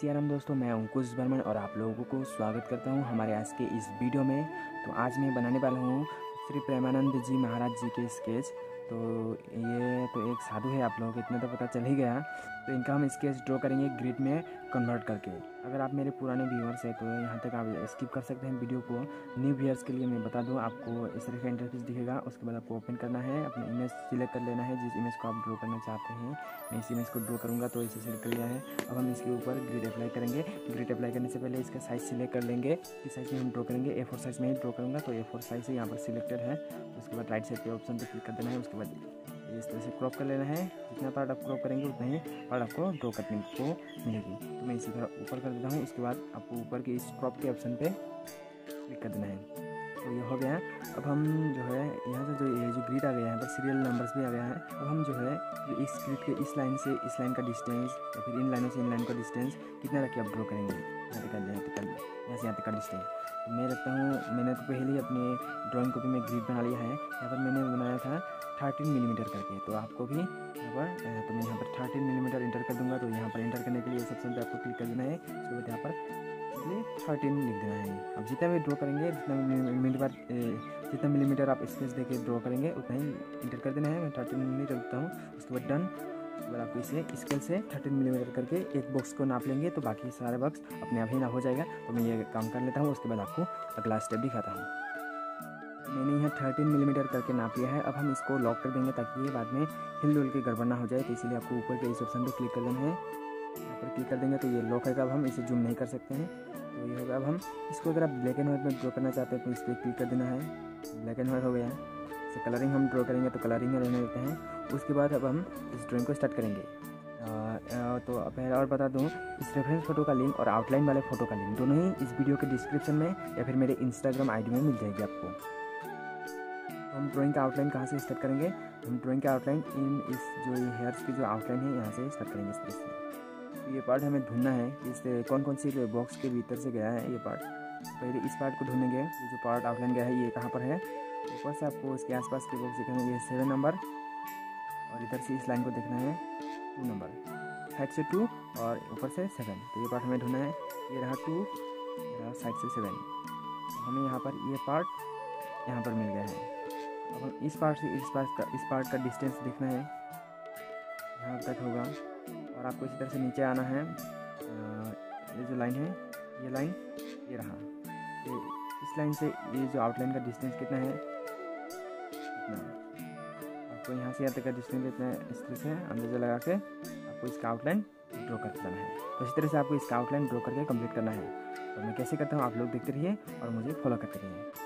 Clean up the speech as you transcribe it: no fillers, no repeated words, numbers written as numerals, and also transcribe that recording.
सियाराम दोस्तों, मैं अंकुश बर्मन और आप लोगों को स्वागत करता हूं हमारे आज के इस वीडियो में। तो आज मैं बनाने वाला हूं श्री प्रेमानंद जी महाराज जी के स्केच। तो ये तो एक साधु है, आप लोगों को इतना तो पता चल ही गया। तो इनका हम स्केच ड्रॉ करेंगे ग्रिड में कन्वर्ट करके। अगर आप मेरे पुराने व्यूअर्स हैं तो यहाँ तक आप स्किप कर सकते हैं वीडियो को। न्यू व्यूअर्स के लिए मैं बता दूँ, आपको इस तरह का इंटरफेस दिखेगा। उसके बाद आपको ओपन करना है, अपने इमेज सिलेक्ट कर लेना है जिस इमेज को आप ड्रॉ करना चाहते हैं। मैं इस इमेज को ड्रॉ करूँगा तो इसे सिलेक्ट कर लिया है। अब हम इसके ऊपर ग्रिड अप्लाई करेंगे। ग्रिड अप्लाई करने से पहले इसका साइज़ सिलेक्ट कर लेंगे, किस साइज़ में हम ड्रॉ करेंगे। A4 साइज़ में ही ड्रॉ करूँगा तो A4 साइज़ यहाँ पर सिलेक्टेड है। उसके बाद राइट साइड के ऑप्शन पर क्लिक कर देना है। उसके बाद इस तरह से क्रॉप कर लेना है। जितना पार्ट आप क्रॉप करेंगे उतना ही पार्ट आपको ड्रॉ करने को मिलेगी। तो मैं इसे थोड़ा ऊपर कर देता हूँ। उसके बाद आपको ऊपर के इस क्रॉप के ऑप्शन पे क्लिक कर देना है। तो ये हो गया। अब हम जो है यहाँ से जो ये जो ग्रिड आ गया है, पर सीरियल नंबर्स भी आ गया है। अब हम जो है इस ग्रिड के इस लाइन से इस लाइन का डिस्टेंस या फिर इन लाइनों से इन लाइन का डिस्टेंस कितना रखिए आप ड्रॉ करेंगे। यहाँ से यहाँ तक का डिस्टेंस मैं रखता हूँ। मैंने तो पहले ही अपने ड्राइंग को भी मैं ग्रिड बना लिया है। यहाँ पर मैंने बनाया था 13 मिलीमीटर करके। तो आपको भी यहाँ पर तो मैं यहाँ पर 13 मिलीमीटर इंटर कर दूँगा। तो यहाँ पर इंटर करने के लिए सबसे पहले आपको क्लिक कर देना है। उसके बाद यहाँ पर 13 लिख देना है। अब जितना भी ड्रॉ करेंगे, जितना मिलीमीटर आप स्पेस देके ड्रॉ करेंगे उतना ही इंटर कर देना है। मैं 13 मिलीमीटर लिखता हूँ। उसके बाद डन। उसके बाद आपको इसे स्केल से 13 मिलीमीटर करके एक बॉक्स को नाप लेंगे तो बाकी सारे बॉक्स अपने आप ही ना हो जाएगा। तो मैं ये काम कर लेता हूँ। उसके बाद आपको अगला स्टेप दिखाता हूँ। मैंने यहाँ 13 मिलीमीटर करके नाप लिया है। अब हम इसको लॉक कर देंगे ताकि ये बाद में हिल-डुल के गड़बड़ ना हो जाए। तो इसीलिए आपको ऊपर के इस ऑप्शन पर क्लिक कर देना है। यहाँ पर क्लिक कर देंगे तो ये लॉक होगा। अब हम इसे जूम नहीं कर सकते हैं। तो ये होगा। अब हम इसको अगर आप ब्लैक एंड व्हाइट में ड्रॉ करना चाहते हैं तो इस पर क्लिक कर देना है। ब्लैक एंड व्हाइट हो गया। इसे कलरिंग हम ड्रॉ करेंगे तो कलरिंग में रहने देते हैं। उसके बाद अब हम इस ड्राइंग को स्टार्ट करेंगे। तो पहले और बता दूं, इस रेफरेंस फ़ोटो का लिंक और आउटलाइन वाले फ़ोटो का लिंक दोनों ही इस वीडियो के डिस्क्रिप्शन में या फिर मेरे इंस्टाग्राम आई डी में मिल जाएगी आपको। तो हम ड्राइंग का आउटलाइन कहाँ से स्टार्ट करेंगे? हम ड्राइंग का आउटलाइन इन इस जो हेयर्स की जो आउटलाइन है यहाँ से स्टार्ट करेंगे। इस तरह से ये पार्ट हमें ढूंढना है, इससे कौन कौन सी बॉक्स के भीतर से गया है ये पार्ट। पहले इस पार्ट को ढूंढेंगे। ये जो पार्ट आउटलाइन गया है ये कहाँ पर है? ऊपर से आपको इसके आसपास के बॉक्स दिखेंगे। ये 7 नंबर और इधर से इस लाइन को देखना है 2 नंबर, साइड से 2 और ऊपर से 7। तो ये पार्ट हमें ढूंढना है। ये रहा 2, ये रहा साइड से 7। हमें यहाँ पर ये पार्ट यहाँ पर मिल गया है। अब हम इस पार्ट से इस पार्ट का डिस्टेंस देखना है, यहाँ तक होगा। और आपको इसी तरह से नीचे आना है। ये जो लाइन है, ये लाइन ये रहा, ये इस लाइन से ये जो आउटलाइन का डिस्टेंस कितना है, इतना। आपको यहाँ से यहाँ तक का डिस्टेंस कितना है इस तरह से अंदाजा लगा के आपको इसका आउटलाइन ड्रॉ कर देना है। तो इसी तरह से आपको इसका आउटलाइन ड्रॉ करके कंप्लीट करना है। और मैं कैसे करता हूँ आप लोग देखते रहिए और मुझे फॉलो करते रहिए।